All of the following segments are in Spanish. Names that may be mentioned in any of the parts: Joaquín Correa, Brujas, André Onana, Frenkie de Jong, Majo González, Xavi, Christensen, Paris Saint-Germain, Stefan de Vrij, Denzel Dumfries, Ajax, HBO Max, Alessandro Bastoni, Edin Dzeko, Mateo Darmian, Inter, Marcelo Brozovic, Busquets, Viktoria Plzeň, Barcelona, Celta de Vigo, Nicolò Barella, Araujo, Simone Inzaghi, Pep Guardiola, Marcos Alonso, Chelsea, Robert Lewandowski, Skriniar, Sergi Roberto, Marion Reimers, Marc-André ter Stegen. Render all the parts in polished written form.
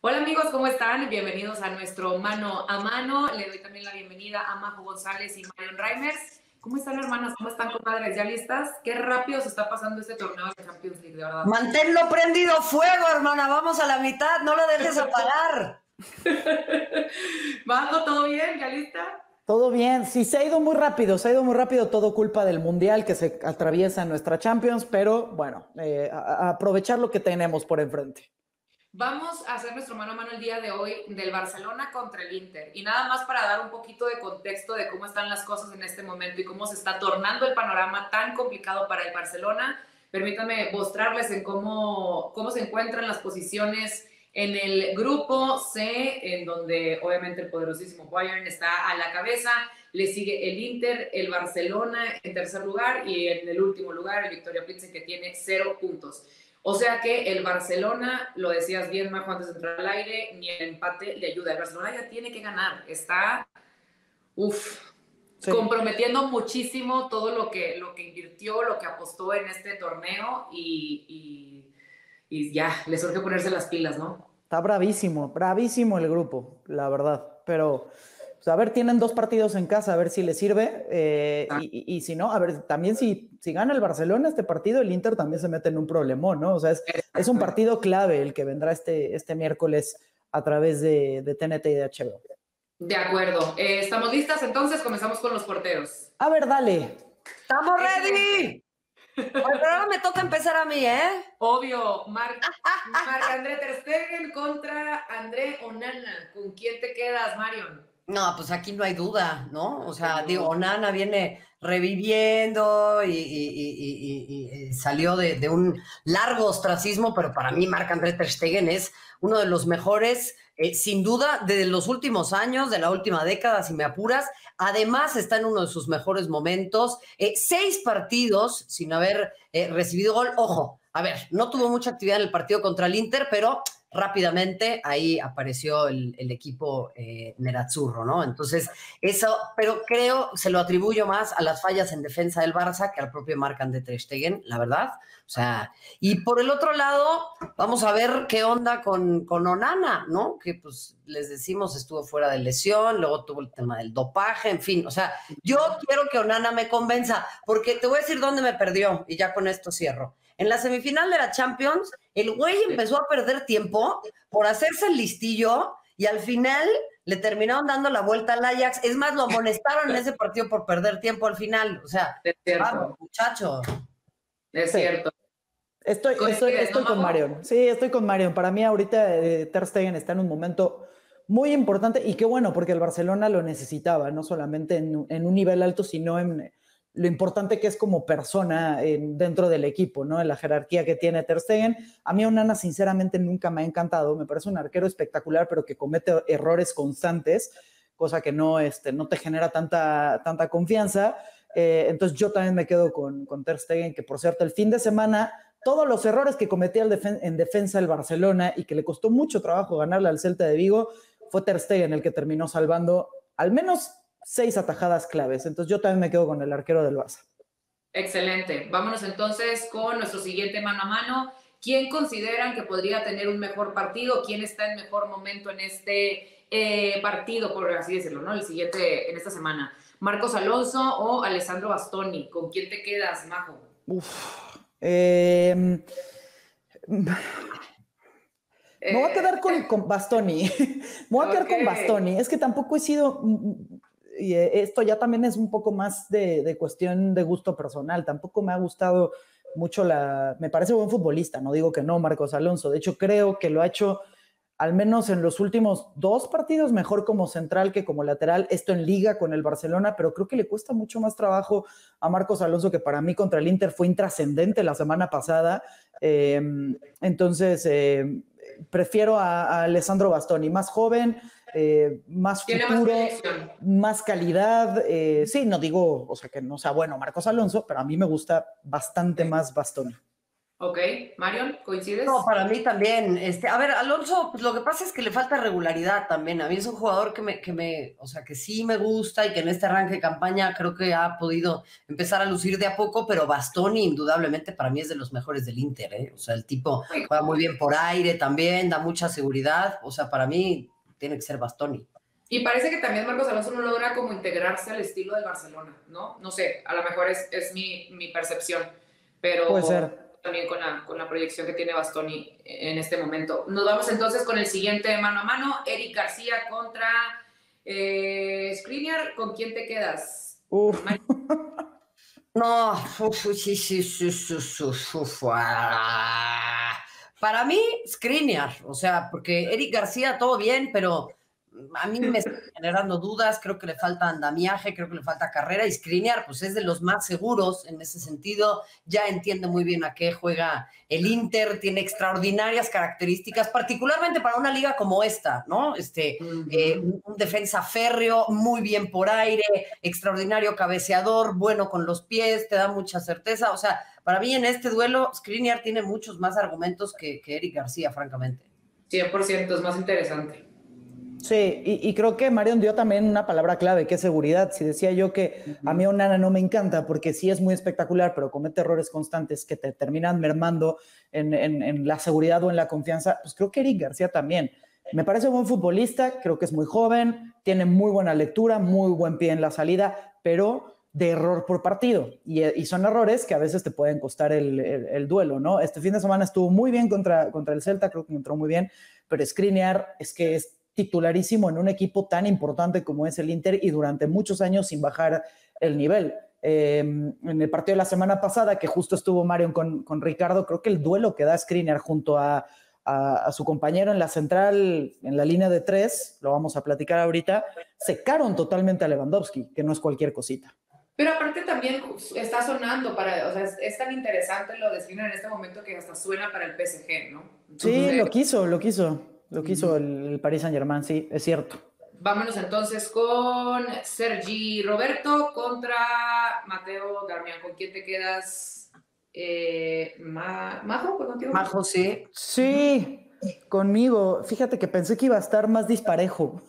Hola amigos, ¿cómo están? Bienvenidos a nuestro Mano a Mano. Le doy también la bienvenida a Majo González y Marion Reimers. ¿Cómo están, hermanas? ¿Cómo están, compadres? ¿Ya listas? Qué rápido se está pasando este torneo de Champions League, de verdad. Manténlo prendido fuego, hermana. Vamos a la mitad, no lo dejes apagar. Majo, ¿todo bien? ¿Ya lista? Todo bien. Sí, se ha ido muy rápido. Todo culpa del Mundial que se atraviesa en nuestra Champions, pero bueno, aprovechar lo que tenemos por enfrente. Vamos a hacer nuestro mano a mano el día de hoy del Barcelona contra el Inter. Y nada más para dar un poquito de contexto de cómo están las cosas en este momento y cómo se está tornando el panorama tan complicado para el Barcelona. Permítanme mostrarles en cómo se encuentran las posiciones en el grupo C, en donde obviamente el poderosísimo Bayern está a la cabeza. Le sigue el Inter, el Barcelona en tercer lugar y en el último lugar el Victoria Pilsen, que tiene 0 puntos. O sea que el Barcelona, lo decías bien, Majo, antes de entrar al aire, ni el empate le ayuda. El Barcelona ya tiene que ganar. Está, comprometiendo muchísimo todo lo que invirtió, lo que apostó en este torneo y ya, le surge ponerse las pilas, ¿no? Está bravísimo el grupo, la verdad. Pero, pues, a ver, tienen 2 partidos en casa, a ver si les sirve. Y si no, a ver, también si gana el Barcelona este partido, el Inter también se mete en un problemón, ¿no? O sea, es un partido clave el que vendrá este miércoles a través de TNT y de HBO. De acuerdo. ¿Estamos listas? Entonces comenzamos con los porteros. A ver, dale. ¡Estamos ready! Pero ahora me toca empezar a mí, ¿eh? Obvio. Marc-André ter Stegen contra André Onana. ¿Con quién te quedas, Marion? No, pues aquí no hay duda, ¿no? O sea, digo, Onana viene reviviendo y salió de un largo ostracismo, pero para mí Marc-André ter Stegen es uno de los mejores, sin duda, de los últimos años, de la última década, si me apuras. Además, está en uno de sus mejores momentos. 6 partidos sin haber recibido gol. Ojo, a ver, no tuvo mucha actividad en el partido contra el Inter, pero rápidamente ahí apareció el equipo nerazzurro, ¿no? Entonces, eso, pero creo, se lo atribuyo más a las fallas en defensa del Barça que al propio Marc-André ter Stegen, la verdad. O sea, y por el otro lado, vamos a ver qué onda con Onana, ¿no? Que, pues, les decimos, estuvo fuera de lesión, luego tuvo el tema del dopaje, en fin. O sea, yo quiero que Onana me convenza, porque te voy a decir dónde me perdió, y ya con esto cierro. En la semifinal de la Champions, el güey empezó a perder tiempo por hacerse el listillo y al final le terminaron dando la vuelta al Ajax. Es más, lo amonestaron en ese partido por perder tiempo al final. O sea, vamos, muchacho. Es cierto. Estoy con Marion. Sí, estoy con Marion. Para mí ahorita ter Stegen está en un momento muy importante y qué bueno, porque el Barcelona lo necesitaba, no solamente en un nivel alto, sino en lo importante que es como persona dentro del equipo, ¿no? En la jerarquía que tiene ter Stegen. A mí Onana sinceramente nunca me ha encantado. Me parece un arquero espectacular, pero que comete errores constantes, cosa que no te genera tanta confianza. Entonces yo también me quedo con ter Stegen, que por cierto el fin de semana todos los errores que cometía en defensa el Barcelona y que le costó mucho trabajo ganarle al Celta de Vigo, fue ter Stegen el que terminó salvando al menos 6 atajadas claves. Entonces yo también me quedo con el arquero del Barça. Excelente. Vámonos entonces con nuestro siguiente mano a mano. ¿Quién consideran que podría tener un mejor partido? ¿Quién está en mejor momento en este partido, por así decirlo, ¿no? El siguiente, en esta semana. ¿Marcos Alonso o Alessandro Bastoni? ¿Con quién te quedas, Majo? Me voy a quedar con Bastoni. Es que tampoco he sido... Y esto ya también es un poco más de cuestión de gusto personal. Tampoco me ha gustado mucho me parece buen futbolista, no digo que no, Marcos Alonso. De hecho, creo que lo ha hecho, al menos en los últimos 2 partidos, mejor como central que como lateral. Esto en Liga con el Barcelona, pero creo que le cuesta mucho más trabajo a Marcos Alonso, que para mí contra el Inter fue intrascendente la semana pasada. Entonces, prefiero a Alessandro Bastoni, más joven, más futuro, más calidad. Sí, no digo, o sea, que no sea bueno Marcos Alonso, pero a mí me gusta bastante más Bastoni. Ok, Marion, ¿coincides? No, para mí también. A ver, Alonso, pues lo que pasa es que le falta regularidad también. A mí es un jugador que sí me gusta y que en este arranque de campaña creo que ha podido empezar a lucir de a poco, pero Bastoni indudablemente para mí es de los mejores del Inter, ¿eh? O sea, el tipo juega muy bien por aire también, da mucha seguridad. O sea, para mí tiene que ser Bastoni. Y parece que también Marcos Alonso no logra como integrarse al estilo de Barcelona, ¿no? No sé, a lo mejor es mi percepción, pero... Puede ser. También con la proyección que tiene Bastoni en este momento. Nos vamos entonces con el siguiente mano a mano, Eric García contra Skriniar. ¿Con quién te quedas? Para mí, Skriniar, o sea, porque Eric García todo bien, pero a mí me está generando dudas, creo que le falta andamiaje, creo que le falta carrera, y Skriniar pues es de los más seguros en ese sentido, ya entiende muy bien a qué juega el Inter, tiene extraordinarias características, particularmente para una liga como esta, ¿no? Un defensa férreo, muy bien por aire, extraordinario cabeceador, bueno con los pies, te da mucha certeza, o sea, para mí en este duelo Skriniar tiene muchos más argumentos que Eric García, francamente. 100% es más interesante. Sí, y creo que Marion dio también una palabra clave, que es seguridad. Si decía yo que a mí Onana no me encanta, porque sí es muy espectacular, pero comete errores constantes que te terminan mermando en la seguridad o en la confianza, pues creo que Eric García también. Me parece un buen futbolista, creo que es muy joven, tiene muy buena lectura, muy buen pie en la salida, pero de error por partido. Y son errores que a veces te pueden costar el duelo, ¿no? Este fin de semana estuvo muy bien contra el Celta, creo que entró muy bien, pero Skriniar es que es titularísimo en un equipo tan importante como es el Inter y durante muchos años sin bajar el nivel. En el partido de la semana pasada, que justo estuvo Marion con Ricardo, creo que el duelo que da Skriniar junto a su compañero en la central, en la línea de tres, lo vamos a platicar ahorita, secaron totalmente a Lewandowski, que no es cualquier cosita. Pero aparte también está sonando para, o sea, es tan interesante lo de Skriniar en este momento que hasta suena para el PSG, ¿no? Entonces, sí, lo quiso. Lo que hizo el Paris Saint-Germain, sí, es cierto. Vámonos entonces con Sergi Roberto contra Mateo Darmian. ¿Con quién te quedas? ¿Majo? ¿Contigo? Majo, sí. Sí, conmigo. Fíjate que pensé que iba a estar más disparejo.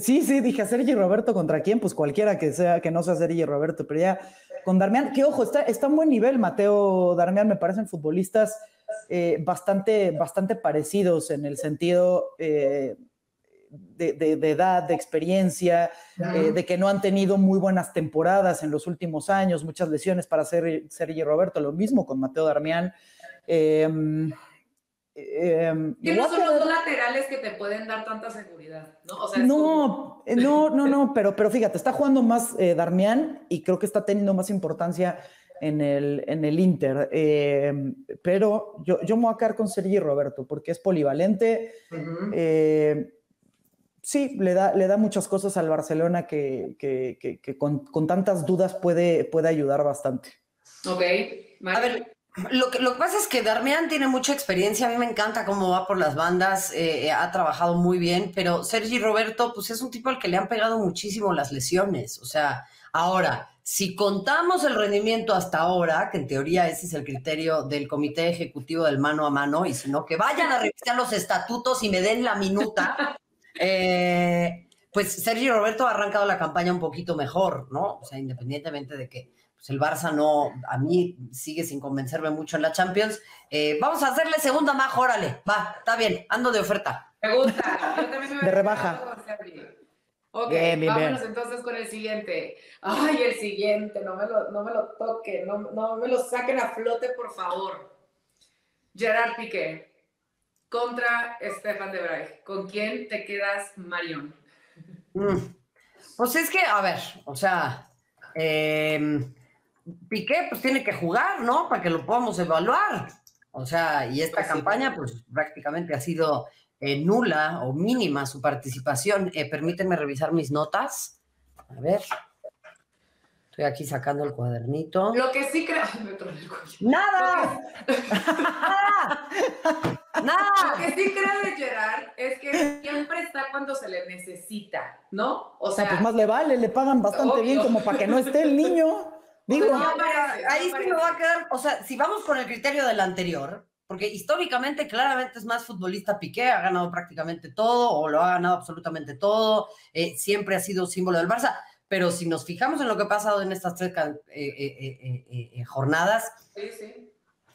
Sí, dije, Sergi Roberto contra quién, pues cualquiera que sea, que no sea Sergi Roberto, pero ya con Darmian, que ojo, está a un buen nivel Mateo Darmian, me parecen futbolistas bastante parecidos en el sentido de edad, de experiencia, de que no han tenido muy buenas temporadas en los últimos años, muchas lesiones para Sergi Roberto, lo mismo con Mateo Darmian. Que no son los dos laterales que te pueden dar tanta seguridad, ¿no? O sea, pero fíjate, está jugando más Darmian y creo que está teniendo más importancia en el Inter, pero yo me voy a quedar con Sergi Roberto porque es polivalente. Sí, le da muchas cosas al Barcelona que con tantas dudas puede ayudar bastante. Ok, a ver, lo que pasa es que Darmian tiene mucha experiencia, a mí me encanta cómo va por las bandas, ha trabajado muy bien, pero Sergi Roberto pues es un tipo al que le han pegado muchísimo las lesiones, o sea, ahora... Si contamos el rendimiento hasta ahora, que en teoría ese es el criterio del Comité Ejecutivo del Mano a Mano, y si no, que vayan a revisar los estatutos y me den la minuta, pues Sergi Roberto ha arrancado la campaña un poquito mejor, ¿no? O sea, independientemente de que pues el Barça no, a mí sigue sin convencerme mucho en la Champions, vamos a hacerle segunda más, órale, va, está bien, ando de oferta. Me gusta, yo también me voy de rebaja. Ok, vámonos entonces con el siguiente. Ay, el siguiente, no me lo toquen, no me lo saquen a flote, por favor. Gerard Piqué contra Stefan de Vrij. ¿Con quién te quedas, Marion? Pues es que, a ver, o sea, Piqué pues tiene que jugar, ¿no? Para que lo podamos evaluar. O sea, y esta campaña pues prácticamente ha sido... nula o mínima su participación. Permítanme revisar mis notas. A ver. Estoy aquí sacando el cuadernito. Lo que sí creo... Ay, me trolé el cuello. ¡Nada! ¡Nada! Lo que sí creo de Gerard es que siempre está cuando se le necesita, ¿no? O sea, pues más le vale, le pagan bastante obvio. Bien como para que no esté el niño. Digo, no, pero ahí sí me va a quedar, o sea, si vamos con el criterio del anterior, porque históricamente claramente es más futbolista Piqué, ha ganado prácticamente todo o lo ha ganado absolutamente todo, siempre ha sido símbolo del Barça, pero si nos fijamos en lo que ha pasado en estas tres jornadas, sí, sí.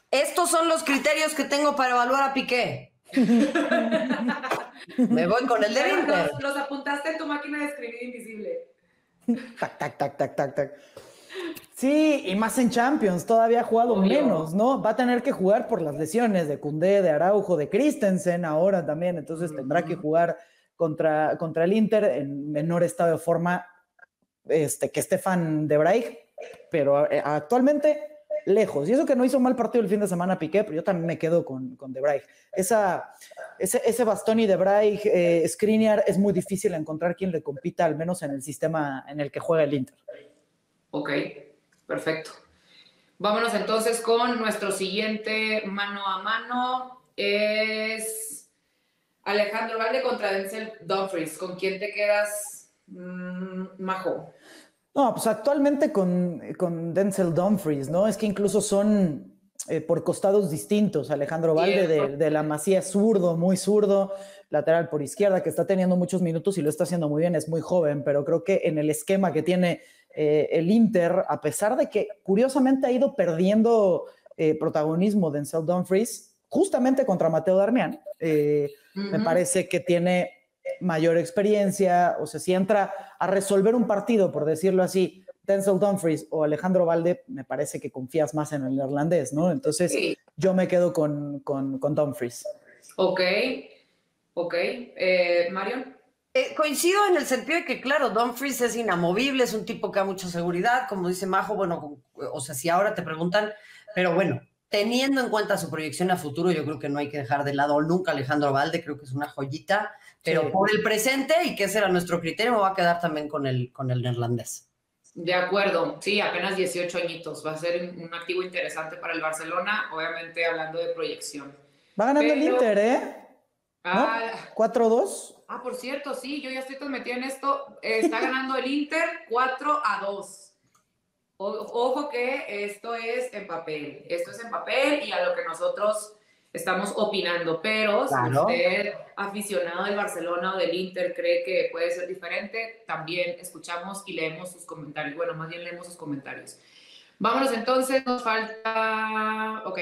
Estos son los criterios que tengo para evaluar a Piqué. Me voy con el de Inter. Los apuntaste en tu máquina de escribir invisible. Tac, tac, tac, tac, tac, tac. Sí, y más en Champions, todavía ha jugado menos, ¿no? Va a tener que jugar por las lesiones de Koundé, de Araujo, de Christensen ahora también, entonces tendrá que jugar contra el Inter en menor estado de forma que Stefan de Vrij, pero actualmente lejos. Y eso que no hizo mal partido el fin de semana Piqué, pero yo también me quedo con de Vrij. Ese Bastoni de Vrij, Skriniar, es muy difícil encontrar quien le compita, al menos en el sistema en el que juega el Inter. Ok, perfecto. Vámonos entonces con nuestro siguiente mano a mano. Es Alejandro Baldé contra Denzel Dumfries. ¿Con quién te quedas, Majo? No, pues actualmente con Denzel Dumfries, ¿no? Es que incluso son por costados distintos. Alejandro Baldé de la Masía, zurdo, muy zurdo, lateral por izquierda, que está teniendo muchos minutos y lo está haciendo muy bien, es muy joven, pero creo que en el esquema que tiene el Inter, a pesar de que curiosamente ha ido perdiendo protagonismo de Denzel Dumfries, justamente contra Mateo Darmian, me parece que tiene mayor experiencia, o sea, si entra a resolver un partido, por decirlo así, Denzel Dumfries o Alejandro Baldé, me parece que confías más en el neerlandés, ¿no? Entonces yo me quedo con Dumfries. Ok, ok. Marion. Coincido en el sentido de que, claro, Dumfries es inamovible, es un tipo que ha mucha seguridad, como dice Majo, bueno, o sea, si ahora te preguntan, pero bueno, teniendo en cuenta su proyección a futuro, yo creo que no hay que dejar de lado nunca a Alejandro Baldé, creo que es una joyita, pero sí, por el presente, y que ese era nuestro criterio, me va a quedar también con el neerlandés. De acuerdo, sí, apenas 18 añitos, va a ser un activo interesante para el Barcelona, obviamente hablando de proyección. Va ganando el Inter, ¿eh? Ah, ¿no? 4-2. Ah, por cierto, sí, yo ya estoy tan metida en esto. Está ganando el Inter 4-2. Ojo que esto es en papel. Esto es en papel y a lo que nosotros estamos opinando. Pero claro, si usted, aficionado del Barcelona o del Inter, cree que puede ser diferente, también escuchamos y leemos sus comentarios. Bueno, más bien leemos sus comentarios. Vámonos entonces, nos falta... Ok.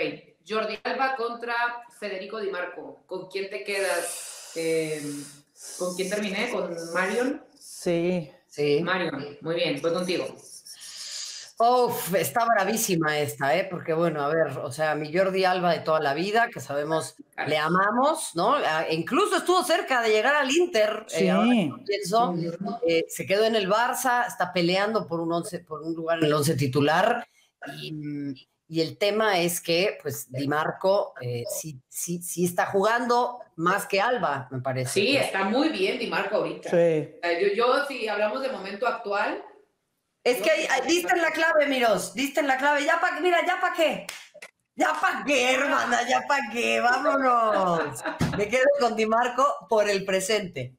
Jordi Alba contra Federico Di Marco. ¿Con quién te quedas? ¿Con quién terminé? ¿Con Marion? Sí. Sí. Marion, muy bien, voy contigo. Uf, está bravísima esta, ¿eh? Porque bueno, a ver, o sea, mi Jordi Alba de toda la vida, que sabemos, le amamos, ¿no? Incluso estuvo cerca de llegar al Inter, sí. Ahora que lo pienso, se quedó en el Barça, está peleando por un lugar en el 11 titular y el tema es que, pues, Di Marco sí está jugando más que Alba, me parece. Sí, está muy bien Di Marco ahorita. Sí. Yo si hablamos de momento actual... Es que diste en la clave, Miros, diste en la clave. Ya pa, mira, ¿ya para qué? ¿Ya para qué, hermana? ¿Ya para qué? ¡Vámonos! Me quedo con Di Marco por el presente.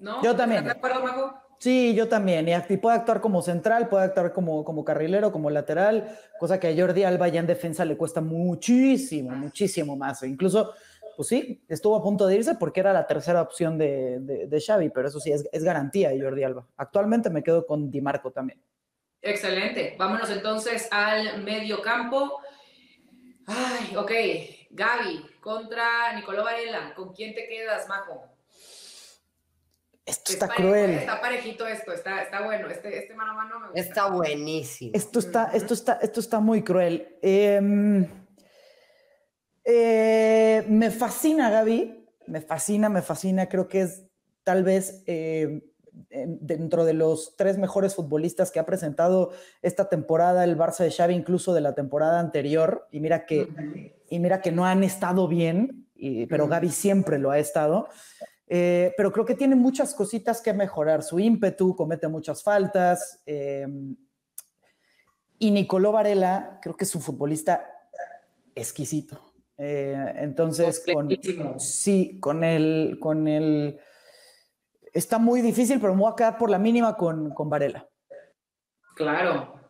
¿No? Yo también. ¿Te acuerdas, Mago? Sí, yo también, y puede actuar como central, puede actuar como carrilero, como lateral, cosa que a Jordi Alba ya en defensa le cuesta muchísimo, muchísimo más, incluso, pues sí, estuvo a punto de irse porque era la tercera opción de Xavi, pero eso sí, es garantía de Jordi Alba. Actualmente me quedo con Di Marco también. Excelente, vámonos entonces al medio campo. Ay, ok, Gavi contra Nicolò Barella, ¿con quién te quedas, Majo? Esto está cruel. Está parejito esto, está bueno. Este mano a mano me gusta. Está buenísimo. Esto está muy cruel. Me fascina, Gavi. Me fascina. Creo que es tal vez dentro de los tres mejores futbolistas que ha presentado esta temporada el Barça de Xavi, incluso de la temporada anterior. Y mira que no han estado bien, pero Gavi siempre lo ha estado. Pero creo que tiene muchas cositas que mejorar. Su ímpetu, comete muchas faltas. Y Nicolò Barella, creo que es un futbolista exquisito. Entonces, con él está muy difícil, pero me voy a quedar por la mínima con Barella. Claro.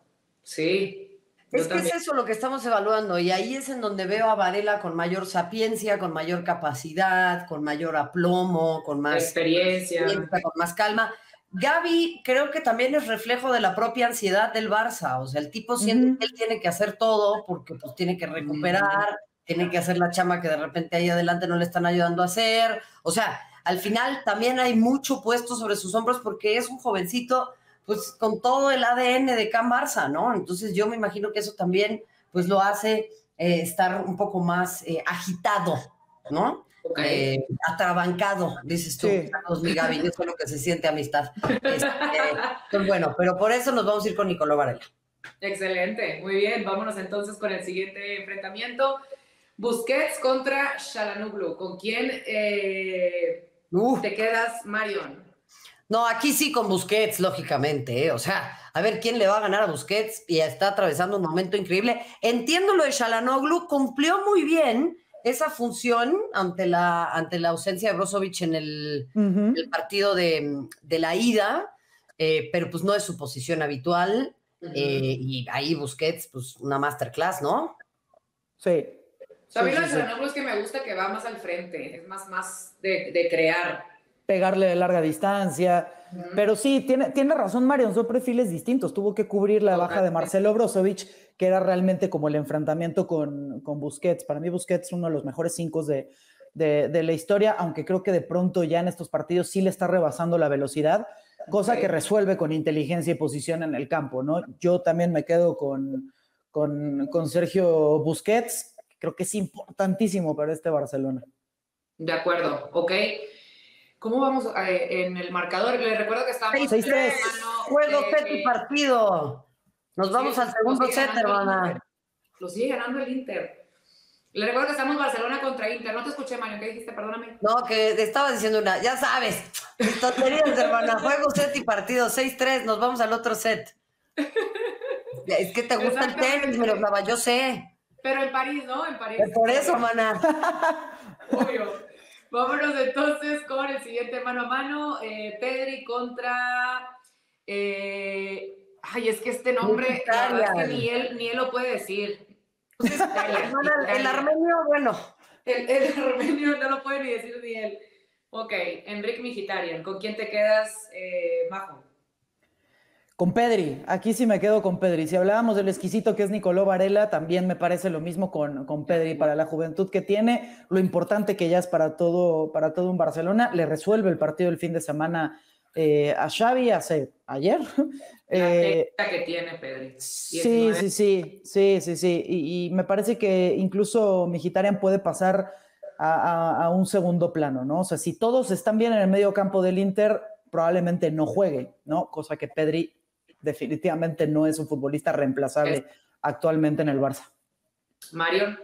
Sí. Es que es eso lo que estamos evaluando, y ahí es en donde veo a Barella con mayor sapiencia, con mayor capacidad, con mayor aplomo, con más experiencia, con más calma. Gavi creo que también es reflejo de la propia ansiedad del Barça, o sea, el tipo siente que él tiene que hacer todo porque pues tiene que recuperar, tiene que hacer la chamba que de repente ahí adelante no le están ayudando a hacer, o sea, al final también hay mucho puesto sobre sus hombros porque es un jovencito pues con todo el ADN de Can Barça, ¿no? Entonces yo me imagino que eso también pues lo hace estar un poco más agitado, ¿no? Okay. Atrabancado, dices tú, sí. Carlos, mi Gaby, eso es lo que se siente amistad. Pues bueno, pero por eso nos vamos a ir con Nicolò Barella. Excelente, muy bien, vámonos entonces con el siguiente enfrentamiento. Busquets contra Çalhanoğlu, ¿con quién te quedas, Marion? No, aquí sí con Busquets, lógicamente, o sea, a ver quién le va a ganar a Busquets, y está atravesando un momento increíble. Entiendo lo de Çalhanoğlu, cumplió muy bien esa función ante la ausencia de Brozovic en el partido de la ida, pero pues no es su posición habitual, y ahí Busquets, pues una masterclass, ¿no? Sí. También lo de Çalhanoğlu es que me gusta que va más al frente, es más de crear. Pegarle de larga distancia, pero sí, tiene razón Marion, son perfiles distintos, tuvo que cubrir la baja de Marcelo Brozovic, que era realmente como el enfrentamiento con Busquets. Para mí Busquets es uno de los mejores 5 de la historia, aunque creo que de pronto ya en estos partidos sí le está rebasando la velocidad, cosa que resuelve con inteligencia y posición en el campo, ¿no? Yo también me quedo con Sergio Busquets, creo que es importantísimo para este Barcelona. De acuerdo, ok. ¿Cómo vamos en el marcador? Les recuerdo que estamos 6-3. Juego, set y partido. Nos vamos al segundo set, hermana. Lo sigue ganando el Inter. Les recuerdo que estamos Barcelona contra Inter. No te escuché, Mario. ¿Qué dijiste? Perdóname. No, que te estaba diciendo una. Ya sabes. Tonterías, hermana. Juego, set y partido. 6-3. Nos vamos al otro set. Es que te gusta el tenis, me lo clava. Yo sé. Pero en París, ¿no? En París. Es por eso, hermana. Obvio. Vámonos entonces con el siguiente mano a mano, Pedri contra... ay, es que este nombre, la verdad es que ni él lo puede decir. Entonces, el armenio, bueno. El armenio no lo puede ni decir ni él. Ok, Henrikh Mkhitaryan, ¿con quién te quedas, Majo? Con Pedri, aquí sí me quedo con Pedri. Si hablábamos del exquisito que es Nicolò Barella, también me parece lo mismo con Pedri. Para la juventud que tiene, lo importante que ya es para todo un Barcelona, le resuelve el partido el fin de semana a Xavi ayer. La que tiene Pedri. 19. Sí. Y me parece que incluso Mkhitaryan puede pasar a un segundo plano, ¿no? O sea, si todos están bien en el medio campo del Inter, probablemente no juegue, ¿no? Cosa que Pedri definitivamente no es un futbolista reemplazable actualmente en el Barça. Marion.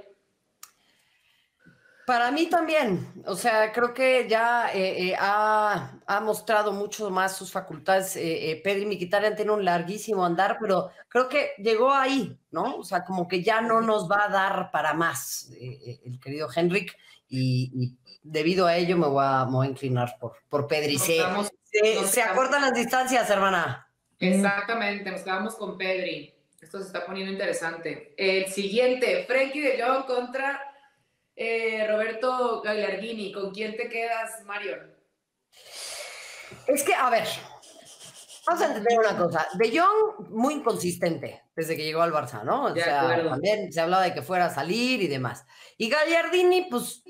Para mí también, o sea, creo que ya ha mostrado mucho más sus facultades. Pedri Mkhitaryan tiene un larguísimo andar, pero creo que llegó ahí, ¿no? O sea, como que ya no nos va a dar para más el querido Henrikh, y debido a ello me voy a inclinar por Pedri. ¿Se acortan las distancias, hermana? Exactamente, nos quedamos con Pedri. Esto se está poniendo interesante. El siguiente, Frenkie de Jong contra Roberto Gagliardini. ¿Con quién te quedas, Marion? Es que, a ver, vamos a entender una cosa. De Jong, muy inconsistente desde que llegó al Barça, ¿no? O sea, también se hablaba de que fuera a salir y demás. Y Gagliardini, pues,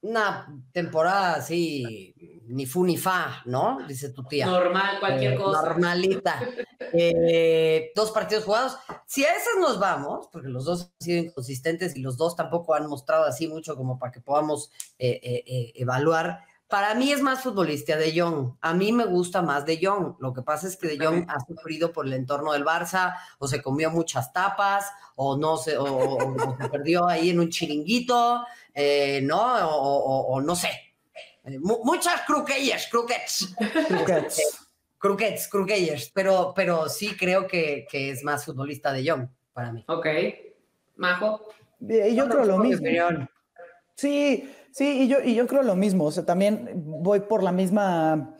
una temporada así, ni fu ni fa, ¿no? Dice tu tía. Normal, cualquier cosa. Normalita. 2 partidos jugados. Si a esas nos vamos, porque los dos han sido inconsistentes y los dos tampoco han mostrado así mucho como para que podamos evaluar. Para mí es más futbolista De Jong. A mí me gusta más De Jong. Lo que pasa es que De Jong ha sufrido por el entorno del Barça, o se comió muchas tapas, o se perdió ahí en un chiringuito, ¿no? O no sé. Muchas croquetes. Pero sí creo que es más futbolista De Jong para mí. Ok. Majo. Yo creo lo mismo. Sí, y yo creo lo mismo. O sea, también voy por la misma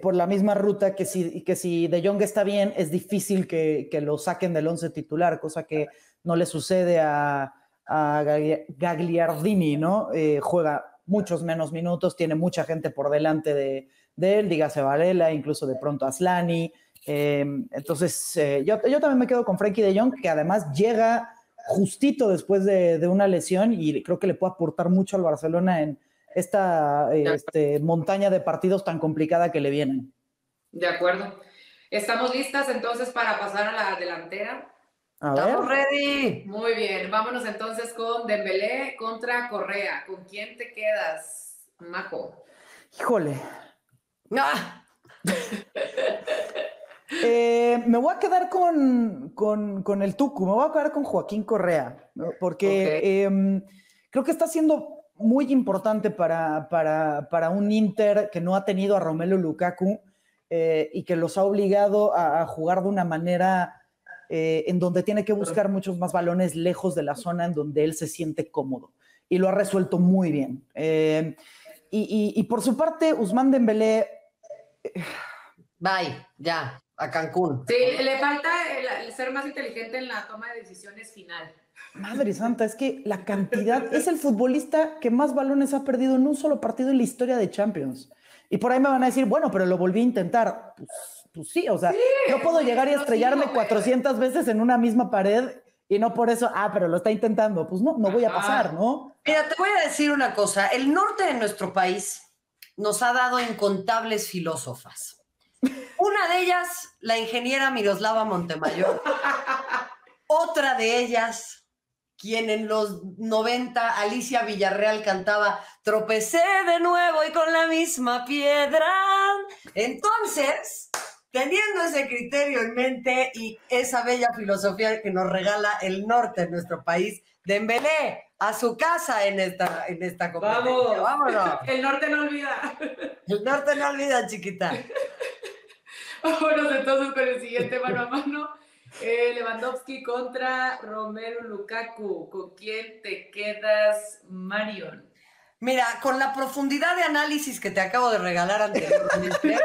por la misma ruta que si De Jong está bien, es difícil que lo saquen del once titular, cosa que no le sucede a Gagliardini, ¿no? Juega muchos menos minutos, tiene mucha gente por delante de él, dígase Varela, incluso de pronto Aslani. Entonces, yo también me quedo con Frenkie de Jong, que además llega justito después de una lesión y creo que le puede aportar mucho al Barcelona en esta montaña de partidos tan complicada que le vienen. De acuerdo. ¿Estamos listas entonces para pasar a la delantera? Estamos ready. Muy bien, vámonos entonces con Dembélé contra Correa. ¿Con quién te quedas, Majo? Híjole. ¡Ah! Me voy a quedar con el Tucu, me voy a quedar con Joaquín Correa, ¿no? Porque creo que está siendo muy importante para un Inter que no ha tenido a Romelu Lukaku y que los ha obligado a jugar de una manera en donde tiene que buscar muchos más balones lejos de la zona en donde él se siente cómodo, y lo ha resuelto muy bien. Y por su parte, Ousmane Dembélé... Bye, ya, a Cancún. Sí, le falta el ser más inteligente en la toma de decisiones final. Madre santa, es que la cantidad... Es el futbolista que más balones ha perdido en un solo partido en la historia de Champions. Y por ahí me van a decir, bueno, pero lo volví a intentar. Pues sí, o sea, sí, yo puedo llegar y estrellarme 400 veces en una misma pared y no por eso, pero lo está intentando. Pues no, no voy a pasar, ¿no? Mira, te voy a decir una cosa. El norte de nuestro país nos ha dado incontables filósofas. Una de ellas, la ingeniera Miroslava Montemayor. Otra de ellas, quien en los 90, Alicia Villarreal cantaba, tropecé de nuevo y con la misma piedra. Entonces, teniendo ese criterio en mente y esa bella filosofía que nos regala el norte de nuestro país, Dembélé, a su casa en esta competencia. Vamos. Vámonos. El norte no olvida. El norte no olvida, chiquita. Vámonos entonces con el siguiente mano a mano. Lewandowski contra Romelu Lukaku. ¿Con quién te quedas, Marion? Mira, con la profundidad de análisis que te acabo de regalar anteriormente,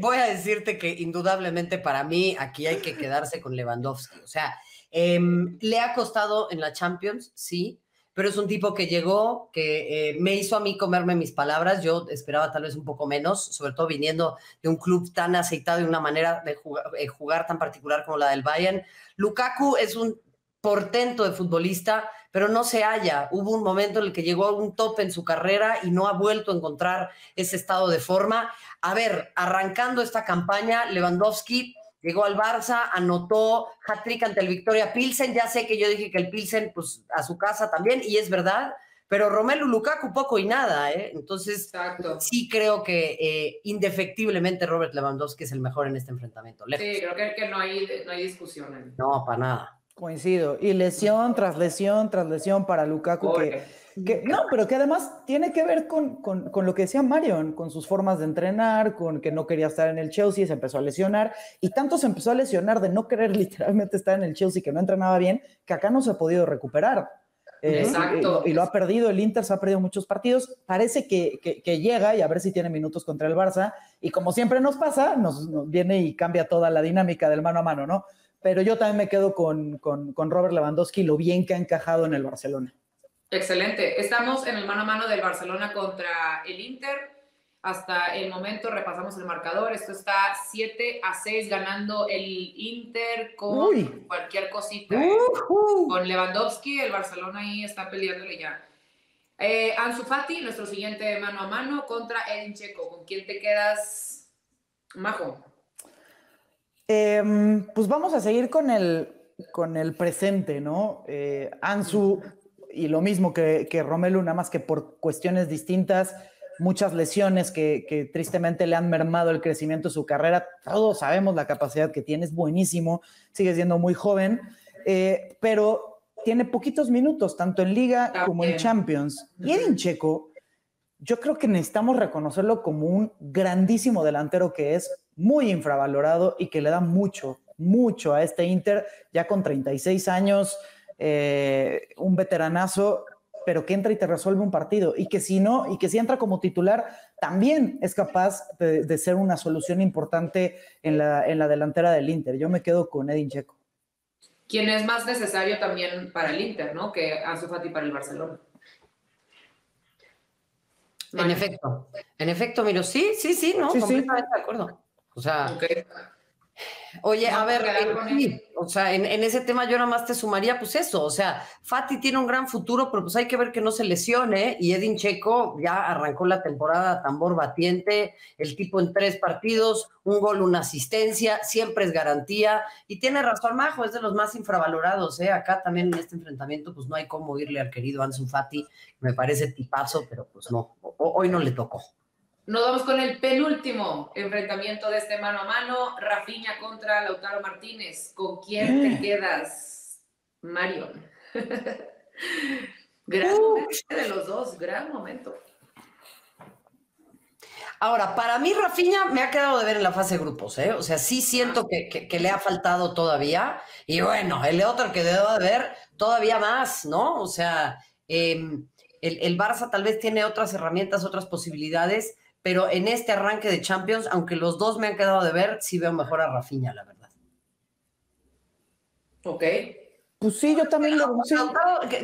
voy a decirte que indudablemente para mí aquí hay que quedarse con Lewandowski. O sea, le ha costado en la Champions, sí, pero es un tipo que llegó, que me hizo a mí comerme mis palabras. Yo esperaba tal vez un poco menos, sobre todo viniendo de un club tan aceitado y una manera de jugar tan particular como la del Bayern. Lukaku es un portento de futbolista, pero no se halla. Hubo un momento en el que llegó a un tope en su carrera y no ha vuelto a encontrar ese estado de forma. A ver, arrancando esta campaña, Lewandowski... llegó al Barça, anotó hat-trick ante el Victoria Pilsen. Ya sé que yo dije que el Pilsen, pues, a su casa también, y es verdad, pero Romelu Lukaku poco y nada, ¿eh? Entonces, exacto, sí creo que indefectiblemente Robert Lewandowski es el mejor en este enfrentamiento. Lejos. Sí, creo que no hay discusión ahí. No, para nada. Coincido. Y lesión tras lesión para Lukaku. No, pero que además tiene que ver con lo que decía Marion, con sus formas de entrenar, con que no quería estar en el Chelsea, se empezó a lesionar, y tanto se empezó a lesionar de no querer literalmente estar en el Chelsea, que no entrenaba bien, que acá no se ha podido recuperar. Exacto. Y lo ha perdido, el Inter se ha perdido muchos partidos, parece que llega, y a ver si tiene minutos contra el Barça, y como siempre nos pasa, nos viene y cambia toda la dinámica del mano a mano, ¿no? Pero yo también me quedo con Robert Lewandowski, lo bien que ha encajado en el Barcelona. Excelente. Estamos en el mano a mano del Barcelona contra el Inter. Hasta el momento repasamos el marcador. Esto está 7-6 ganando el Inter con cualquier cosita. Con Lewandowski, el Barcelona ahí está peleándole ya. Ansu Fati, nuestro siguiente mano a mano contra Edin Dzeko. ¿Con quién te quedas, Majo? Pues vamos a seguir con el presente, ¿no? Ansu, y lo mismo que Romelu, nada más que por cuestiones distintas, muchas lesiones que tristemente le han mermado el crecimiento de su carrera. Todos sabemos la capacidad que tiene, es buenísimo, sigue siendo muy joven, pero tiene poquitos minutos, tanto en Liga como en Champions. Y Edin Dzeko, yo creo que necesitamos reconocerlo como un grandísimo delantero que es, muy infravalorado y que le da mucho, mucho a este Inter, ya con 36 años, un veteranazo, pero que entra y te resuelve un partido, y que si entra como titular, también es capaz de ser una solución importante en la delantera del Inter. Yo me quedo con Edin Dzeko. Quien es más necesario también para el Inter, ¿no? Que Ansu Fati para el Barcelona. Bueno. En efecto, miro, sí, no, sí, completamente sí. De acuerdo. O sea, okay. Oye, no, a ver, o sea, en ese tema yo nada más te sumaría, pues eso, o sea, Fati tiene un gran futuro, pero pues hay que ver que no se lesione, y Edin Dzeko ya arrancó la temporada tambor batiente, el tipo en 3 partidos, 1 gol, 1 asistencia, siempre es garantía, y tiene razón Majo, es de los más infravalorados, ¿eh? Acá también en este enfrentamiento, pues no hay cómo irle al querido Ansu Fati, me parece tipazo, pero pues no, hoy no le tocó. Nos vamos con el penúltimo enfrentamiento de este mano a mano, Raphinha contra Lautaro Martínez. ¿Con quién te quedas, Marion? Gran momento de los dos, gran momento. Ahora, para mí Raphinha me ha quedado de ver en la fase de grupos, ¿eh? O sea, sí siento que le ha faltado todavía, y bueno, el otro que debo de ver todavía más, ¿no? O sea, el Barça tal vez tiene otras herramientas, otras posibilidades, pero en este arranque de Champions, aunque los dos me han quedado de ver, sí veo mejor a Raphinha, la verdad. Ok. Pues sí, yo también lo veo. Sí.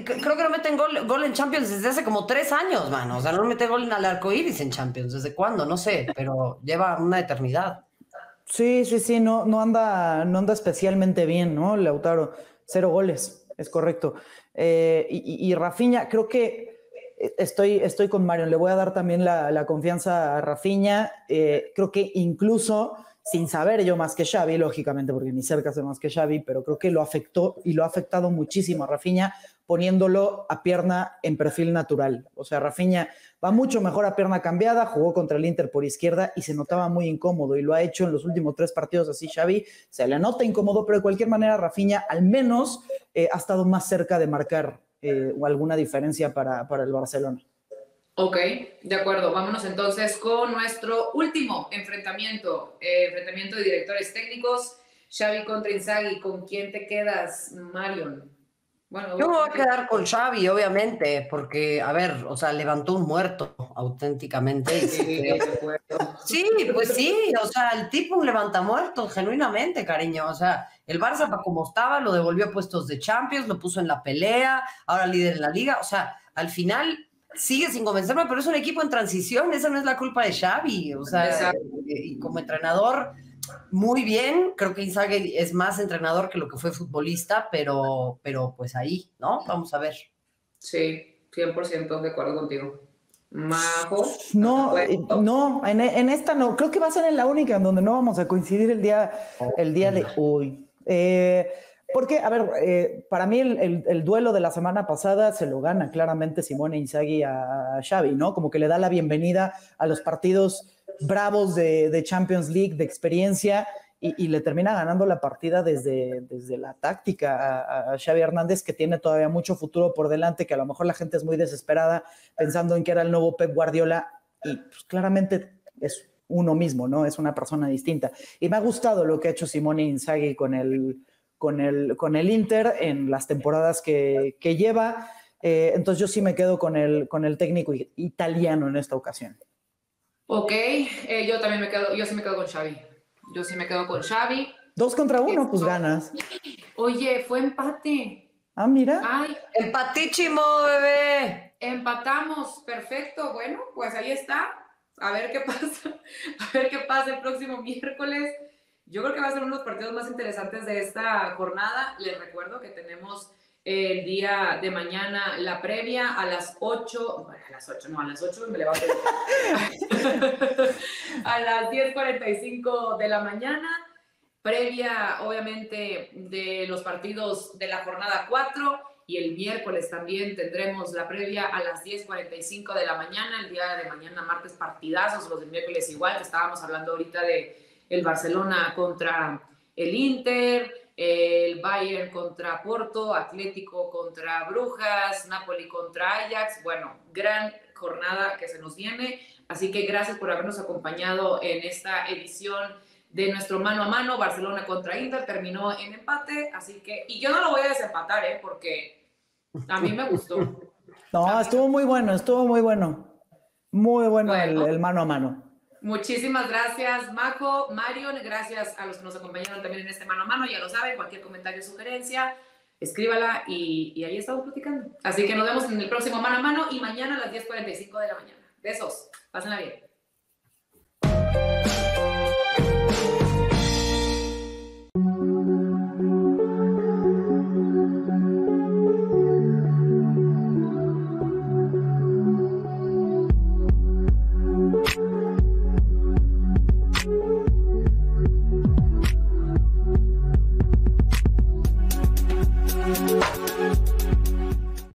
Creo que no meten gol en Champions desde hace como 3 años, mano. O sea, no mete gol en el arcoíris en Champions. ¿Desde cuándo? No sé, pero lleva una eternidad. Sí, no anda especialmente bien, ¿no, Lautaro? 0 goles, es correcto. Y Raphinha, creo que Estoy con Marion, le voy a dar también la confianza a Raphinha, creo que incluso sin saber yo más que Xavi, lógicamente, porque ni cerca sé más que Xavi, pero creo que lo afectó y lo ha afectado muchísimo a Raphinha poniéndolo a pierna en perfil natural. O sea, Raphinha va mucho mejor a pierna cambiada, jugó contra el Inter por izquierda y se notaba muy incómodo y lo ha hecho en los últimos 3 partidos así Xavi, se le nota incómodo, pero de cualquier manera Raphinha al menos ha estado más cerca de marcar o alguna diferencia para el Barcelona. Ok, de acuerdo. Vámonos entonces con nuestro último enfrentamiento, enfrentamiento de directores técnicos, Xavi contra Inzaghi. ¿Con quién te quedas, Marion? Bueno, yo me voy a quedar con Xavi, obviamente, porque, a ver, o sea, levantó un muerto auténticamente. Sí, pues sí, o sea, el tipo un levantamuertos, genuinamente, cariño, o sea, el Barça, como estaba, lo devolvió a puestos de Champions, lo puso en la pelea, ahora líder en la Liga, o sea, al final sigue sin convencerme, pero es un equipo en transición, esa no es la culpa de Xavi, o sea, y como entrenador, muy bien, creo que Inzaghi es más entrenador que lo que fue futbolista, pero pues ahí, ¿no? Vamos a ver. Sí, 100% de acuerdo contigo. Majo. No, en esta no. Creo que va a ser en la única en donde no vamos a coincidir el día de hoy. Porque, a ver, para mí el duelo de la semana pasada se lo gana claramente Simone Inzaghi a Xavi, ¿no? Como que le da la bienvenida a los partidos bravos de Champions League, de experiencia, y le termina ganando la partida desde la táctica a Xavi Hernández, que tiene todavía mucho futuro por delante, que a lo mejor la gente es muy desesperada pensando en que era el nuevo Pep Guardiola, y pues, claramente es uno mismo, ¿no? Es una persona distinta. Y me ha gustado lo que ha hecho Simone Inzaghi con el Inter en las temporadas que lleva, entonces yo sí me quedo con el técnico italiano en esta ocasión. Ok, yo también me quedo, yo sí me quedo con Xavi. 2 contra 1, pues ganas. Oye, fue empate. Ah, mira. Ay, empatichimo, bebé. Empatamos, perfecto. Bueno, pues ahí está. A ver qué pasa. A ver qué pasa el próximo miércoles. Yo creo que va a ser uno de los partidos más interesantes de esta jornada. Les recuerdo que tenemos el día de mañana la previa a las 8, bueno, a las 8 me levanto. A las 10:45 de la mañana, previa obviamente de los partidos de la jornada 4, y el miércoles también tendremos la previa a las 10:45 de la mañana, el día de mañana martes partidazos, los del miércoles igual, que estábamos hablando ahorita de el Barcelona contra el Inter, el Bayern contra Porto, Atlético contra Brujas, Napoli contra Ajax. Bueno, gran jornada que se nos viene. Así que gracias por habernos acompañado en esta edición de nuestro mano a mano. Barcelona contra Inter terminó en empate. Así que, y yo no lo voy a desempatar, porque a mí me gustó. No, estuvo muy bueno. Muy bueno. El mano a mano. Muchísimas gracias, Majo, Marion, gracias a los que nos acompañaron también en este mano a mano. Ya lo saben, cualquier comentario, sugerencia, escríbala y ahí estamos platicando. Así que nos vemos en el próximo mano a mano y mañana a las 10:45 de la mañana. Besos, pásenla bien.